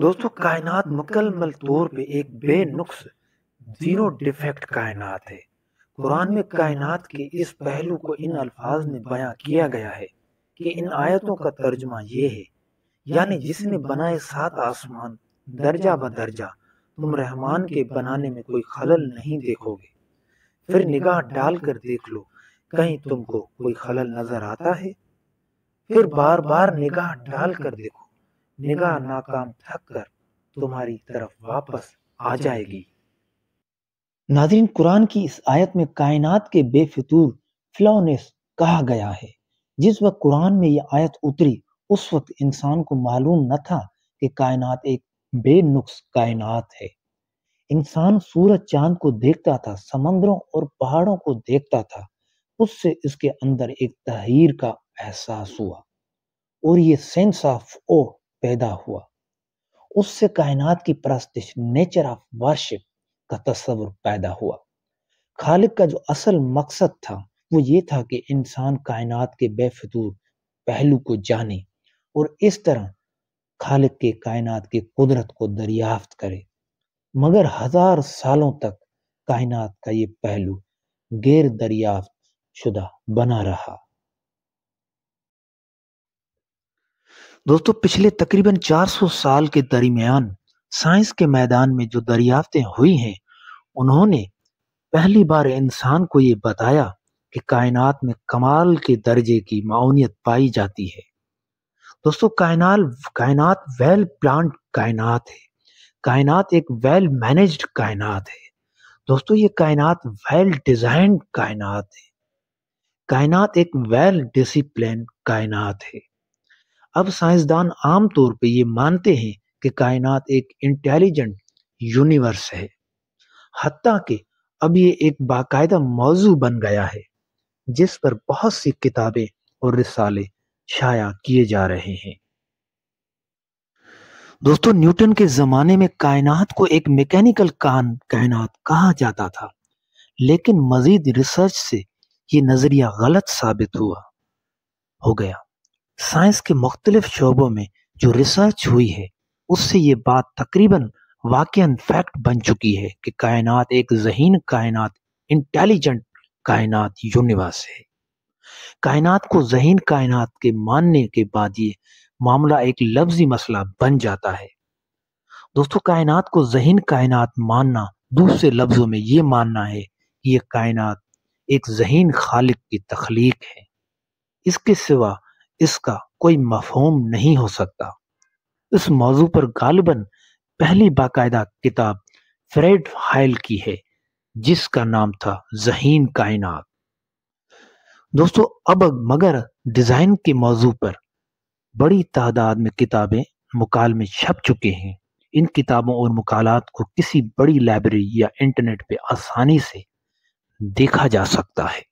दोस्तों कायनात मुकम्मल तौर पे एक बेनुक्स जीरो डिफेक्ट कायनात है। कुरान में कायनात के इस पहलू को इन अल्फाज में बयां किया गया है कि इन आयतों का तर्जुमा ये है, यानी जिसने बनाए सात आसमान दर्जा ब दर्जा तुम रहमान के बनाने में कोई खलल नहीं देखोगे। फिर निगाह डालकर देख लो, कहीं तुमको कोई खलल नजर आता है। फिर बार बार निगाह डालकर देखो, निगाह नाकाम थक कर तुम्हारी तरफ वापस आ जाएगी। नाज़रीन, कुरान की इस आयत में कायनात के बेफितूर फ्लॉनेस कहा गया है। जिस वक्त कुरान में यह आयत उतरी उस वक्त इंसान को मालूम न था कि कायनात एक बेनुक्स कायनात है। इंसान सूरज चांद को देखता था, समंदरों और पहाड़ों को देखता था, उससे इसके अंदर एक तहरीर का एहसास हुआ और ये सेंस ऑफ ओ पैदा हुआ। उससे कायनात की परस्तिश नेचर ऑफ वर्शिप का तस्वुर पैदा हुआ। खालिक का जो असल मकसद था वो ये था कि इंसान कायनात के बेफितूर पहलू को जाने और इस तरह खालिक के कायनात की कुदरत को दरियाफ्त करे। मगर हजार सालों तक कायनात का ये पहलू गैर दरियाफ्त शुदा बना रहा। दोस्तों, पिछले तकरीबन 400 साल के दरमियान साइंस के मैदान में जो दरियाफ्तें हुई हैं उन्होंने पहली बार इंसान को ये बताया कि कायनात में कमाल के दर्जे की माऊनियत पाई जाती है। दोस्तों, कायनात वेल प्लान्ड कायनात है। कायनात एक वेल मैनेज्ड कायनात है। दोस्तों, ये कायनात वेल डिजाइंड कायनात है। कायनात एक वेल डिसिप्लिन कायनात है। अब साइंसदान आम तौर पे ये मानते हैं कि कायनात एक इंटेलिजेंट यूनिवर्स है, हत्ता कि अब ये एक बाकायदा मौजू बन गया है जिस पर बहुत सी किताबें और रिसाले शाया किए जा रहे हैं। दोस्तों, न्यूटन के जमाने में कायनात को एक मैकेनिकल कायनात कहा जाता था, लेकिन मजीद रिसर्च से ये नजरिया गलत साबित हो गया। साइंस के मुख्तलिफ शोबों में जो रिसर्च हुई है उससे ये बात तकरीबन वाकई फैक्ट बन चुकी है कि कायनात एक ज़हीन कायनात इंटेलिजेंट कायनात यूनिवर्स है। कायनात को ज़हीन कायनात के मानने के बाद ये मामला एक लफ्जी मसला बन जाता है। दोस्तों, कायनात को ज़हीन कायनात मानना दूसरे लफ्जों में ये मानना है ये कायनात एक ज़हीन खालिक की तख्लीक है, इसके सिवा इसका कोई मफहूम नहीं हो सकता। इस मौजू पर गालिबन पहली बाकायदा किताब फ्रेड हायल की है जिसका नाम था ज़हीन कायनात। दोस्तों, अब मगर डिजाइन के मौजू पर बड़ी तादाद में किताबें मुकालमे छप चुके हैं। इन किताबों और मुकालात को किसी बड़ी लाइब्रेरी या इंटरनेट पे आसानी से देखा जा सकता है।